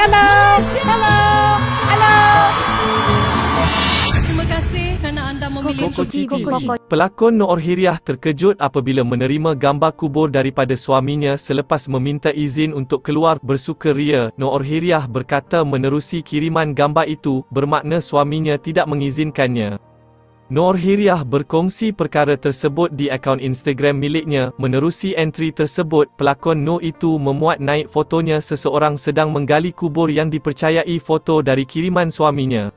Halo, halo, halo. Terima kasih kerana anda memilih Koko. Pelakon Noorkhairiah terkejut apabila menerima gambar kubur daripada suaminya selepas meminta izin untuk keluar bersukaria. Noorkhairiah berkata menerusi kiriman gambar itu, bermakna suaminya tidak mengizinkannya. Noorkhairiah berkongsi perkara tersebut di akaun Instagram miliknya. Menerusi entry tersebut, pelakon Noor itu memuat naik fotonya seseorang sedang menggali kubur yang dipercayai foto dari kiriman suaminya.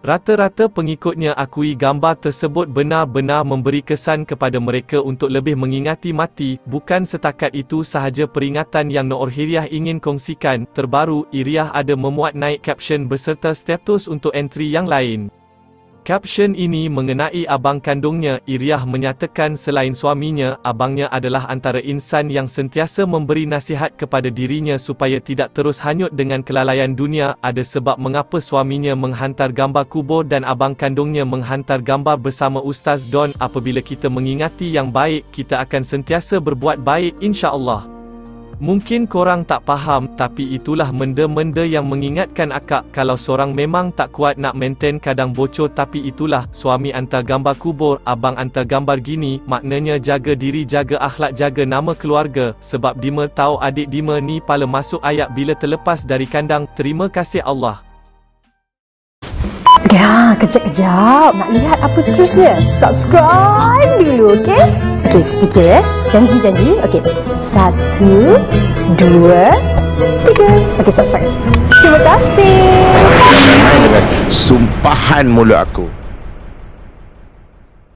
Rata-rata pengikutnya akui gambar tersebut benar-benar memberi kesan kepada mereka untuk lebih mengingati mati. Bukan setakat itu sahaja peringatan yang Noorkhairiah ingin kongsikan. Terbaru, Iriah ada memuat naik caption beserta status untuk entry yang lain. Caption ini mengenai abang kandungnya. Iriah menyatakan selain suaminya, abangnya adalah antara insan yang sentiasa memberi nasihat kepada dirinya supaya tidak terus hanyut dengan kelalaian dunia. Ada sebab mengapa suaminya menghantar gambar kubur dan abang kandungnya menghantar gambar bersama Ustaz Don. Apabila kita mengingati yang baik, kita akan sentiasa berbuat baik, insya-Allah. Mungkin korang tak faham, tapi itulah benda-benda yang mengingatkan akak. Kalau seorang memang tak kuat nak maintain, kadang bocor. Tapi itulah, suami hantar gambar kubur, abang hantar gambar gini. Maknanya jaga diri, jaga akhlak, jaga nama keluarga. Sebab Dima tahu adik Dima ni pala masuk ayat bila terlepas dari kandang. Terima kasih Allah. Ya, kejap-kejap. Nak lihat apa seterusnya? Subscribe dulu, okey? Okey, sedikit eh. Janji-janji. Okey. 1, 2, 3. Okey, subscribe. Terima kasih. Dengan sumpahan mulut aku.